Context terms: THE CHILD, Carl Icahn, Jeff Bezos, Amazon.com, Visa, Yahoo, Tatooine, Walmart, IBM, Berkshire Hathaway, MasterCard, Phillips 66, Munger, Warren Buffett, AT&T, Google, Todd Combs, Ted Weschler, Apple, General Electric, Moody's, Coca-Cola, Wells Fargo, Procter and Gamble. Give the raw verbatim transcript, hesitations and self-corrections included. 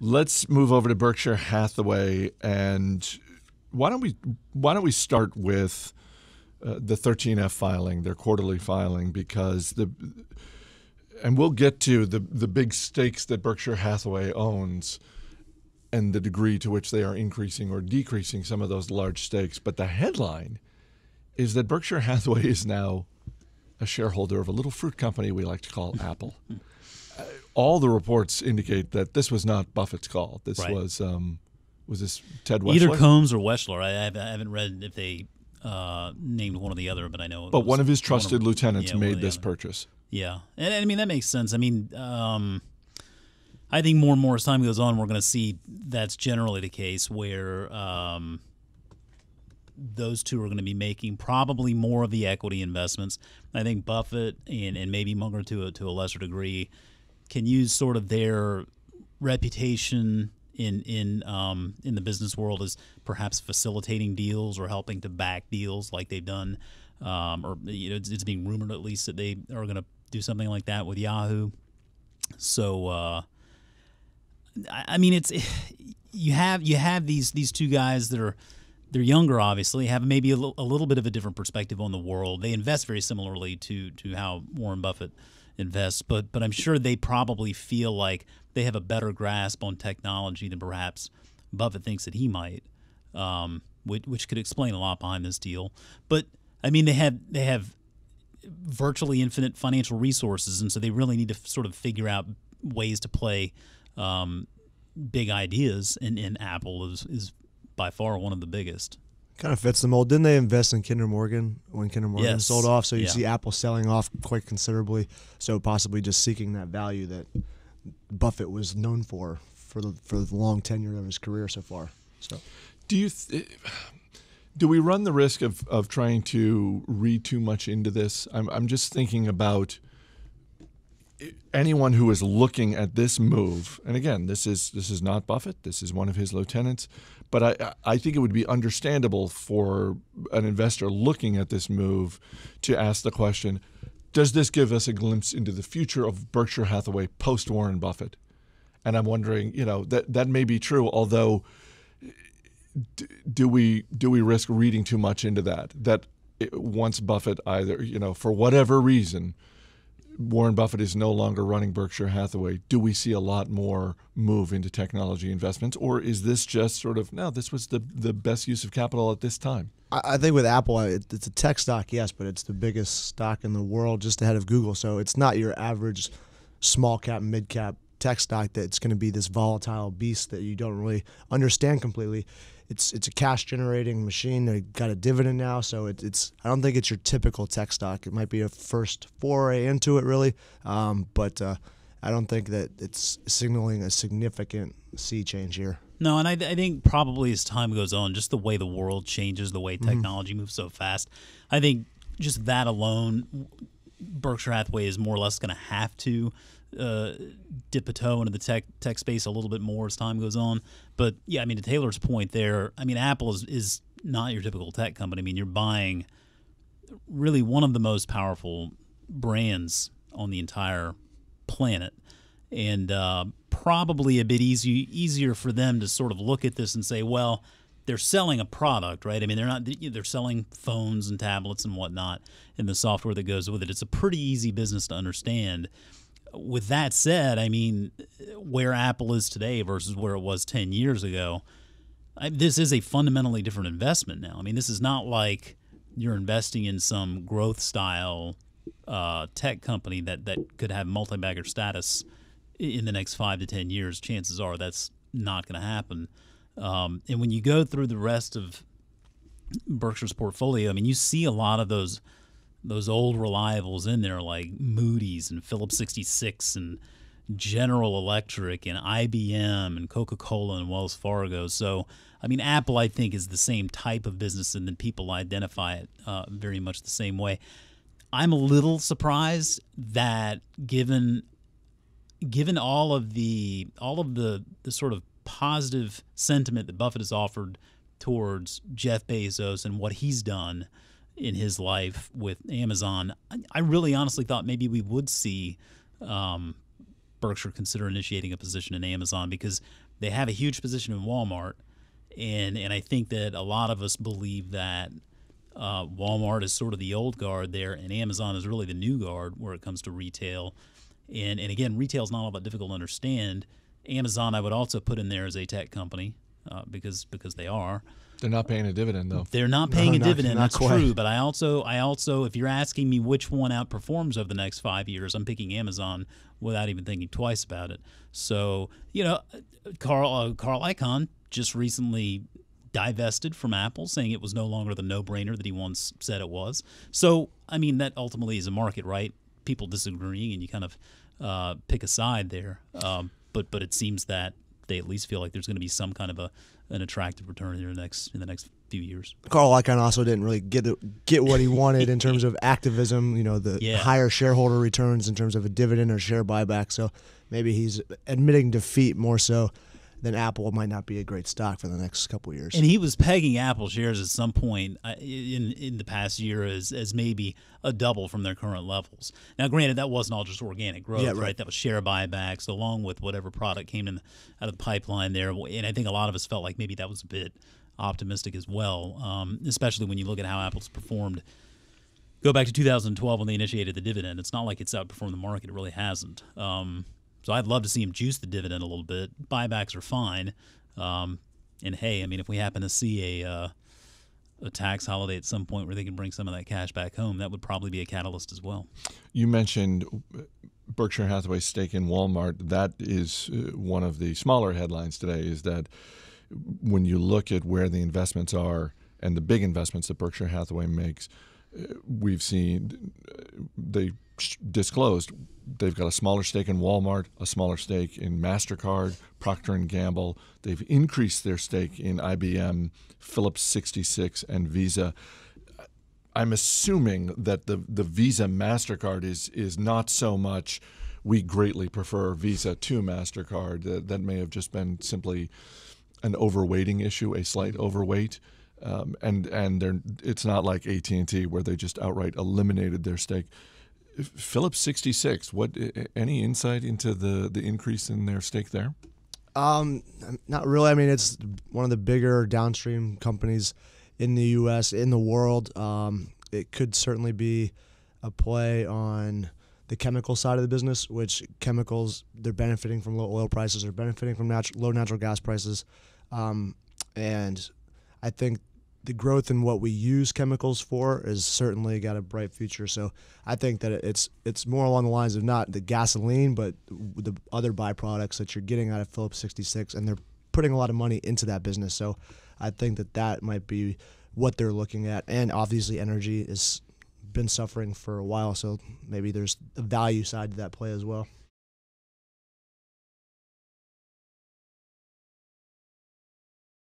Let's move over to Berkshire Hathaway, and why don't we why don't we start with uh, the thirteen F filing, their quarterly filing, because the and we'll get to the the big stakes that Berkshire Hathaway owns and the degree to which they are increasing or decreasing some of those large stakes. But the headline is that Berkshire Hathaway is now a shareholder of a little fruit company we like to call Apple. All the reports indicate that this was not Buffett's call. This right. was um, was this Ted Weschler? Either Combs or Weschler. I, I haven't read if they uh, named one or the other, but I know. But was, one of his trusted of, lieutenants yeah, made this other. purchase. Yeah, and, and I mean that makes sense. I mean, um, I think more and more as time goes on, we're going to see that's generally the case where um, those two are going to be making probably more of the equity investments. I think Buffett and and maybe Munger to a, to a lesser degree can use sort of their reputation in in um, in the business world as perhaps facilitating deals or helping to back deals like they've done, um, or you know it's, it's being rumored at least that they are going to do something like that with Yahoo. So uh, I, I mean, it's you have you have these these two guys that are they're younger, obviously, have maybe a, l a little bit of a different perspective on the world. They invest very similarly to to how Warren Buffett invest, but but I'm sure they probably feel like they have a better grasp on technology than perhaps Buffett thinks that he might, um, which, which could explain a lot behind this deal. But I mean, they have they have virtually infinite financial resources, and so they really need to sort of figure out ways to play um, big ideas. And, and Apple is is by far one of the biggest. Kind of fits the mold. Didn't they invest in Kinder Morgan when Kinder Morgan yes. sold off? So you yeah. see Apple selling off quite considerably, so possibly just seeking that value that Buffett was known for for the, for the long tenure of his career so far. So, do you th do we run the risk of, of trying to read too much into this? I'm, I'm just thinking about anyone who is looking at this move, and again, this is this is not Buffett. This is one of his lieutenants. But I, I think it would be understandable for an investor looking at this move to ask the question, does this give us a glimpse into the future of Berkshire Hathaway post Warren Buffett? And I'm wondering, you know, that that may be true, although d do we do we risk reading too much into that? That it, once Buffett either, you know, for whatever reason, Warren Buffett is no longer running Berkshire Hathaway, do we see a lot more move into technology investments? Or is this just sort of, no, this was the, the best use of capital at this time? I, I think with Apple, it, it's a tech stock, yes, but it's the biggest stock in the world, just ahead of Google. So it's not your average small cap, mid cap tech stock that's going to be this volatile beast that you don't really understand completely. It's it's a cash generating machine. They got a dividend now, so it, it's I don't think it's your typical tech stock. It might be a first foray into it, really, um, but uh, I don't think that it's signaling a significant sea change here. No, and I, I think probably as time goes on, just the way the world changes, the way technology mm-hmm. moves so fast, I think just that alone, Berkshire Hathaway is more or less going to have to uh, dip a toe into the tech tech space a little bit more as time goes on. But yeah, I mean, to Taylor's point there, I mean, Apple is, is not your typical tech company. I mean, you're buying really one of the most powerful brands on the entire planet, and uh, probably a bit easy, easier for them to sort of look at this and say, well, they're selling a product, right? I mean, they're not they're selling phones and tablets and whatnot, and the software that goes with it. It's a pretty easy business to understand. With that said, I mean, where Apple is today versus where it was ten years ago, I, this is a fundamentally different investment now. I mean, this is not like you're investing in some growth style uh, tech company that, that could have multi-bagger status in the next five to ten years. Chances are that's not going to happen. Um, and when you go through the rest of Berkshire's portfolio, I mean, you see a lot of those those old reliables in there, like Moody's and Phillips sixty-six and General Electric and I B M and Coca-Cola and Wells Fargo. So, I mean, Apple, I think, is the same type of business, and then people identify it uh, very much the same way. I'm a little surprised that given given all of the all of the, the sort of positive sentiment that Buffett has offered towards Jeff Bezos and what he's done in his life with Amazon, I really honestly thought maybe we would see um, Berkshire consider initiating a position in Amazon, because They have a huge position in Walmart, and and I think that a lot of us believe that uh, Walmart is sort of the old guard there, and Amazon is really the new guard where it comes to retail. And and again, retail is not all that difficult to understand. Amazon, I would also put in there as a tech company uh, because because they are. They're not paying a dividend, though. They're not paying no, a not, dividend. Not that's quite. True. But I also, I also, if you're asking me which one outperforms over the next five years, I'm picking Amazon without even thinking twice about it. So, you know, Carl uh, Carl Icahn just recently divested from Apple, saying it was no longer the no-brainer that he once said it was. So, I mean, that ultimately is a market, right? People disagreeing, and you kind of uh, pick a side there. Um, but but it seems that they at least feel like there's going to be some kind of a an attractive return in the next in the next few years. Carl Icahn also didn't really get get what he wanted in terms of activism, you know, the yeah. higher shareholder returns in terms of a dividend or share buyback. So maybe he's admitting defeat more so than Apple might not be a great stock for the next couple of years. And he was pegging Apple shares at some point in in the past year as as maybe a double from their current levels. Now, granted, that wasn't all just organic growth, yeah, right. right? That was share buybacks along with whatever product came in out of the pipeline there. And I think a lot of us felt like maybe that was a bit optimistic as well, um, especially when you look at how Apple's performed. Go back to two thousand twelve when they initiated the dividend. It's not like it's outperformed the market. It really hasn't. Um, So I'd love to see him juice the dividend a little bit. Buybacks are fine, um, and hey, I mean, if we happen to see a uh, a tax holiday at some point where they can bring some of that cash back home, that would probably be a catalyst as well. You mentioned Berkshire Hathaway's stake in Walmart. That is one of the smaller headlines today. Is that when you look at where the investments are and the big investments that Berkshire Hathaway makes, we've seen they disclosed. They've got a smaller stake in Walmart, a smaller stake in MasterCard, Procter and Gamble. They've increased their stake in I B M, Phillips sixty-six, and Visa. I'm assuming that the, the Visa MasterCard is, is not so much we greatly prefer Visa to MasterCard. That, that may have just been simply an overweighting issue, a slight overweight. Um, and and they're, it's not like A T and T where they just outright eliminated their stake. Phillips sixty-six, what any insight into the, the increase in their stake there? Um, not really. I mean, it's one of the bigger downstream companies in the U S, in the world. Um, it could certainly be a play on the chemical side of the business, which chemicals, they're benefiting from low oil prices, they're benefiting from natu- low natural gas prices. Um, and I think the growth in what we use chemicals for is certainly got a bright future. So I think that it's it's more along the lines of not the gasoline, but the other byproducts that you're getting out of Phillips sixty-six, and they're putting a lot of money into that business. So I think that that might be what they're looking at. And obviously energy has been suffering for a while, so maybe there's a value side to that play as well.